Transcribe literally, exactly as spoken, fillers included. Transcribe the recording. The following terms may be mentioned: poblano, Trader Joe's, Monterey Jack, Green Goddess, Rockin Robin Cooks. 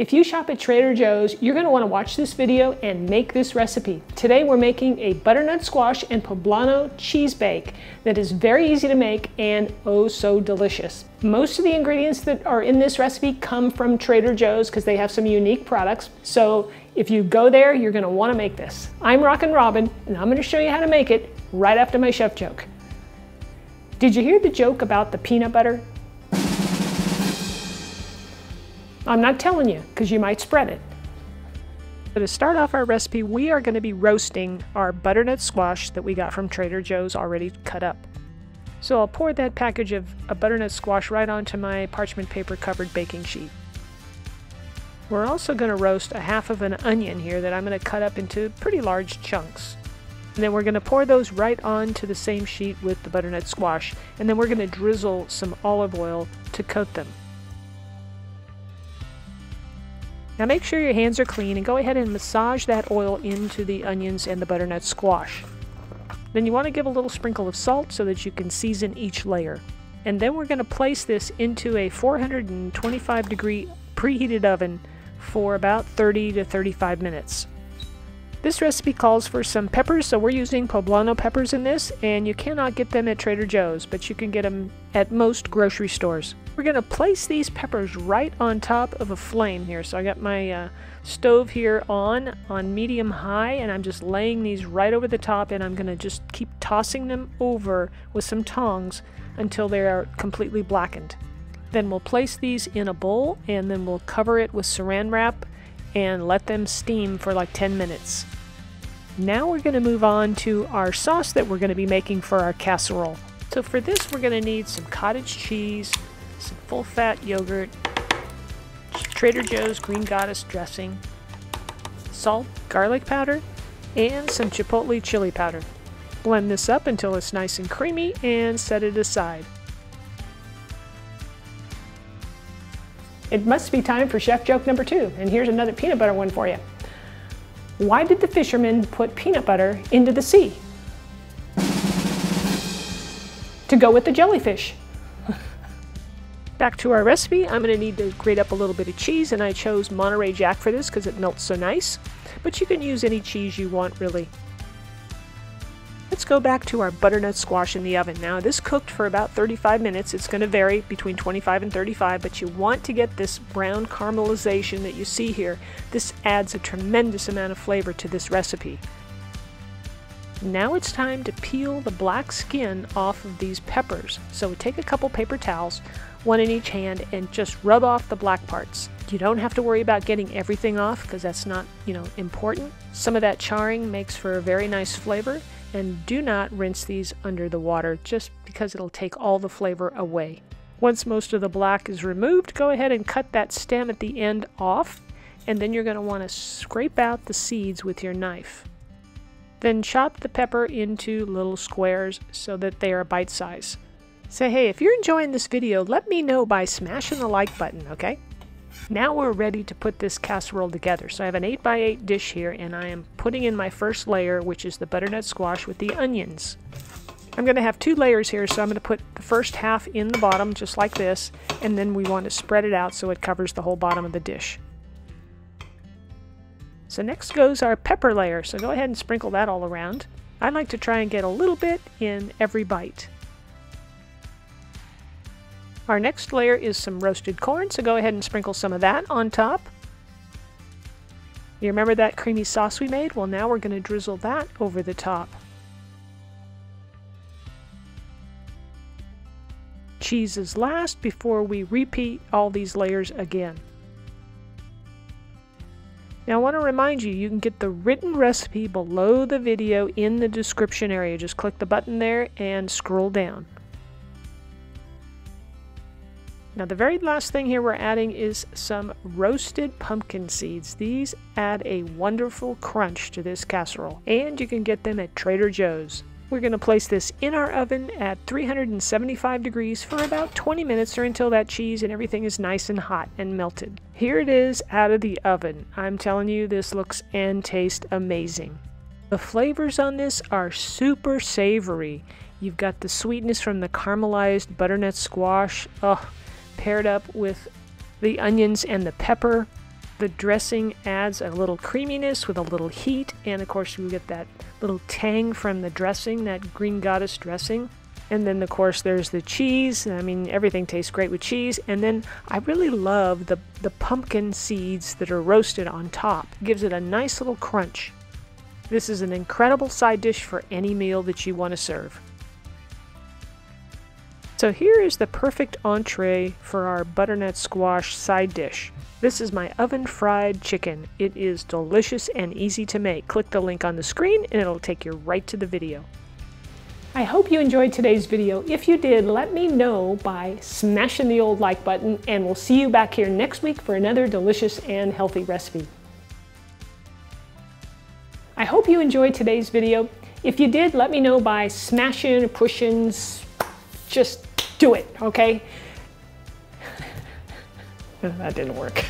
If you shop at Trader Joe's, you're gonna wanna watch this video and make this recipe. Today we're making a butternut squash and poblano cheese bake that is very easy to make and oh so delicious. Most of the ingredients that are in this recipe come from Trader Joe's because they have some unique products. So if you go there, you're gonna wanna make this. I'm Rockin' Robin and I'm gonna show you how to make it right after my chef joke. Did you hear the joke about the peanut butter? I'm not telling you, because you might spread it. So to start off our recipe, we are going to be roasting our butternut squash that we got from Trader Joe's already cut up. So I'll pour that package of a butternut squash right onto my parchment paper covered baking sheet. We're also going to roast a half of an onion here that I'm going to cut up into pretty large chunks. And then we're going to pour those right onto the same sheet with the butternut squash, and then we're going to drizzle some olive oil to coat them. Now make sure your hands are clean and go ahead and massage that oil into the onions and the butternut squash. Then you want to give a little sprinkle of salt so that you can season each layer. And then we're going to place this into a four hundred twenty-five degree preheated oven for about thirty to thirty-five minutes. This recipe calls for some peppers, so we're using poblano peppers in this, and you cannot get them at Trader Joe's, but you can get them at most grocery stores. We're going to place these peppers right on top of a flame here. So I got my uh, stove here on, on medium high, and I'm just laying these right over the top, and I'm going to just keep tossing them over with some tongs until they are completely blackened. Then we'll place these in a bowl, and then we'll cover it with saran wrap and let them steam for like ten minutes. Now we're going to move on to our sauce that we're going to be making for our casserole. So for this we're going to need some cottage cheese, some full-fat yogurt, Trader Joe's Green Goddess dressing, salt, garlic powder, and some chipotle chili powder. Blend this up until it's nice and creamy and set it aside. It must be time for chef joke number two, and here's another peanut butter one for you. Why did the fishermen put peanut butter into the sea? To go with the jellyfish. Back to our recipe, I'm going to need to grate up a little bit of cheese, and I chose Monterey Jack for this because it melts so nice, but you can use any cheese you want really. Let's go back to our butternut squash in the oven. Now this cooked for about thirty-five minutes. It's going to vary between twenty-five and thirty-five, but you want to get this brown caramelization that you see here. This adds a tremendous amount of flavor to this recipe. Now it's time to peel the black skin off of these peppers. So take a couple paper towels, one in each hand, and just rub off the black parts. You don't have to worry about getting everything off because that's not, you know, important. Some of that charring makes for a very nice flavor, and do not rinse these under the water just because it'll take all the flavor away. Once most of the black is removed, go ahead and cut that stem at the end off, and then you're going to want to scrape out the seeds with your knife. Then chop the pepper into little squares so that they are bite size. So hey, if you're enjoying this video, let me know by smashing the like button, okay? Now we're ready to put this casserole together. So I have an eight by eight dish here, and I am putting in my first layer, which is the butternut squash with the onions. I'm going to have two layers here, so I'm going to put the first half in the bottom, just like this, and then we want to spread it out so it covers the whole bottom of the dish. So next goes our pepper layer, so go ahead and sprinkle that all around. I like to try and get a little bit in every bite. Our next layer is some roasted corn, so go ahead and sprinkle some of that on top. You remember that creamy sauce we made? Well, now we're going to drizzle that over the top. Cheese is last before we repeat all these layers again. Now I want to remind you, you can get the written recipe below the video in the description area. Just click the button there and scroll down. Now the very last thing here we're adding is some roasted pumpkin seeds. These add a wonderful crunch to this casserole, and you can get them at Trader Joe's. We're going to place this in our oven at three hundred seventy-five degrees for about twenty minutes, or until that cheese and everything is nice and hot and melted. Here it is out of the oven. I'm telling you, this looks and tastes amazing. The flavors on this are super savory. You've got the sweetness from the caramelized butternut squash. Oh. Paired up with the onions and the pepper. The dressing adds a little creaminess with a little heat, and of course you get that little tang from the dressing, that Green Goddess dressing. And then of course there's the cheese. I mean, everything tastes great with cheese. And then I really love the, the pumpkin seeds that are roasted on top. It gives it a nice little crunch. This is an incredible side dish for any meal that you want to serve. So here is the perfect entree for our butternut squash side dish. This is my oven fried chicken. It is delicious and easy to make. Click the link on the screen and it'll take you right to the video. I hope you enjoyed today's video. If you did, let me know by smashing the old like button, and we'll see you back here next week for another delicious and healthy recipe. I hope you enjoyed today's video. If you did, let me know by smashing, pushing, just do it, okay? That didn't work.